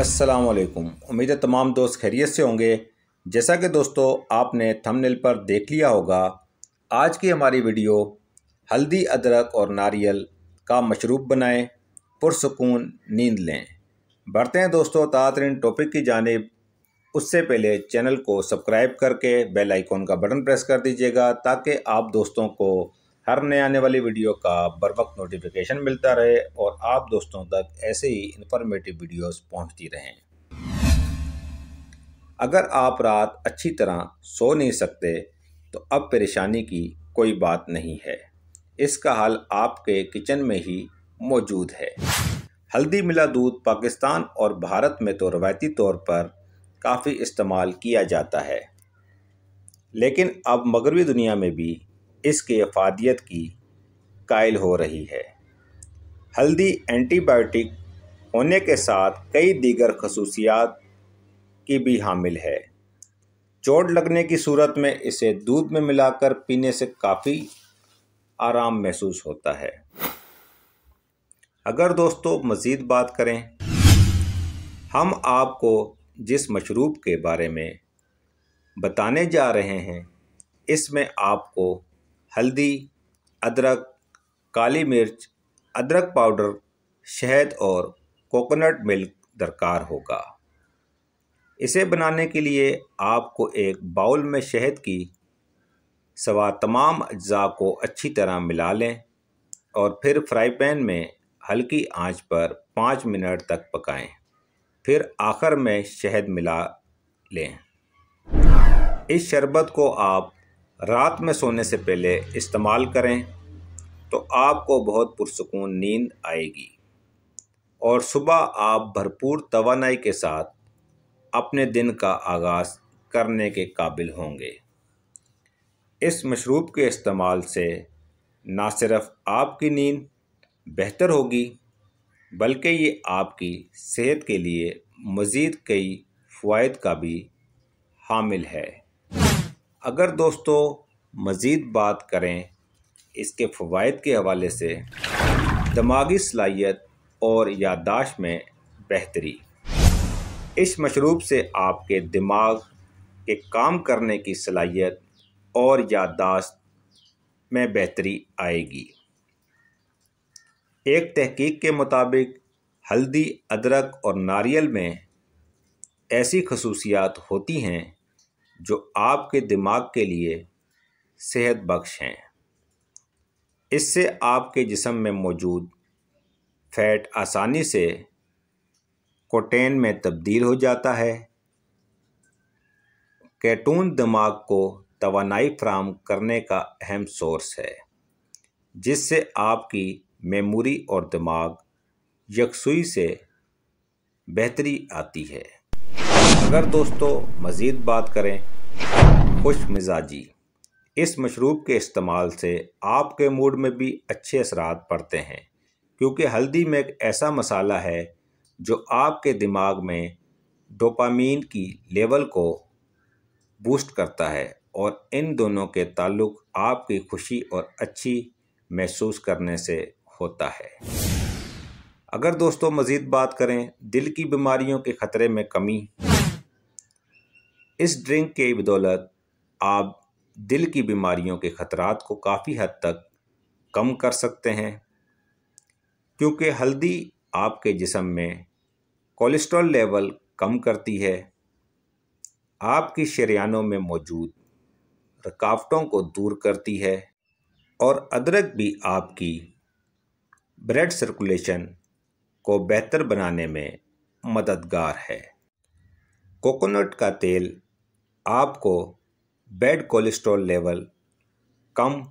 अस्सलाम वालेकुम। उम्मीद है तमाम दोस्त खैरियत से होंगे। जैसा कि दोस्तों आपने थंबनेल पर देख लिया होगा, आज की हमारी वीडियो हल्दी अदरक और नारियल का मशरूब बनाएं, पुरसकून नींद लें। बढ़ते हैं दोस्तों ताज़ा टॉपिक की जानिब। उससे पहले चैनल को सब्सक्राइब करके बेल आइकॉन का बटन प्रेस कर दीजिएगा ताकि आप दोस्तों को हर नए आने वाली वीडियो का बरवक्त नोटिफिकेशन मिलता रहे और आप दोस्तों तक ऐसे ही इन्फॉर्मेटिव वीडियोस पहुंचती रहें। अगर आप रात अच्छी तरह सो नहीं सकते तो अब परेशानी की कोई बात नहीं है, इसका हल आपके किचन में ही मौजूद है। हल्दी मिला दूध पाकिस्तान और भारत में तो रवायती तौर पर काफ़ी इस्तेमाल किया जाता है, लेकिन अब मगरबी दुनिया में भी इसके अफादियत की कायल हो रही है। हल्दी एंटीबायोटिक होने के साथ कई दीगर खसूसियात की भी हामिल है। चोट लगने की सूरत में इसे दूध में मिलाकर पीने से काफ़ी आराम महसूस होता है। अगर दोस्तों मज़ीद बात करें, हम आपको जिस मशरूब के बारे में बताने जा रहे हैं इसमें आपको हल्दी, अदरक, काली मिर्च, अदरक पाउडर, शहद और कोकोनट मिल्क दरकार होगा। इसे बनाने के लिए आपको एक बाउल में शहद की सवा तमाम अज्जा को अच्छी तरह मिला लें और फिर फ्राई पैन में हल्की आंच पर 5 मिनट तक पकाएं। फिर आखिर में शहद मिला लें। इस शरबत को आप रात में सोने से पहले इस्तेमाल करें तो आपको बहुत पुरसकून नींद आएगी और सुबह आप भरपूर तवानाई के साथ अपने दिन का आगाज़ करने के काबिल होंगे। इस मशरूब के इस्तेमाल से ना सिर्फ आपकी नींद बेहतर होगी बल्कि ये आपकी सेहत के लिए मज़ीद कई फ़वाइद का भी हामिल है। अगर दोस्तों मज़ीद बात करें इसके फ़वाइद के हवाले से, दिमागी सलाहियत और याददाश्त में बेहतरी। इस मशरूब से आपके दिमाग के काम करने की सलाहियत और याददाश्त में बेहतरी आएगी। एक तहकीक के मुताबिक हल्दी, अदरक और नारियल में ऐसी खसूसियात होती हैं जो आपके दिमाग के लिए सेहत बख्श हैं। इससे आपके जिस्म में मौजूद फैट आसानी से कोटेन में तब्दील हो जाता है। कैटून दिमाग को तवानाई फराहम करने का अहम सोर्स है, जिससे आपकी मेमोरी और दिमाग यकसुई से बेहतरी आती है। अगर दोस्तों मज़ीद बात करें खुश मिजाजी, इस मशरूब के इस्तेमाल से आपके मूड में भी अच्छे असरात पड़ते हैं, क्योंकि हल्दी में एक ऐसा मसाला है जो आपके दिमाग में डोपामीन की लेवल को बूस्ट करता है और इन दोनों के ताल्लुक आपकी खुशी और अच्छी महसूस करने से होता है। अगर दोस्तों मज़ीद बात करें दिल की बीमारियों के ख़तरे में कमी, इस ड्रिंक के बदौलत आप दिल की बीमारियों के ख़तरात को काफ़ी हद तक कम कर सकते हैं, क्योंकि हल्दी आपके जिस्म में कोलेस्ट्रॉल लेवल कम करती है, आपकी शरीयानों में मौजूद रुकावटों को दूर करती है और अदरक भी आपकी ब्लड सर्कुलेशन को बेहतर बनाने में मददगार है। कोकोनट का तेल आपको बैड कोलेस्ट्रॉल लेवल कम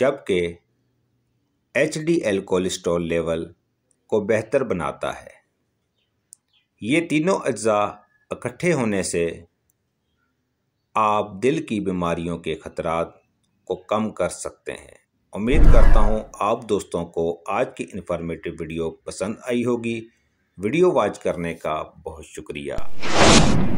जबकि HDL कोलेस्ट्रॉल लेवल को बेहतर बनाता है। ये तीनों अज्जा इकट्ठे होने से आप दिल की बीमारियों के ख़तरात को कम कर सकते हैं। उम्मीद करता हूँ आप दोस्तों को आज की इन्फॉर्मेटिव वीडियो पसंद आई होगी। वीडियो वॉच करने का बहुत शुक्रिया।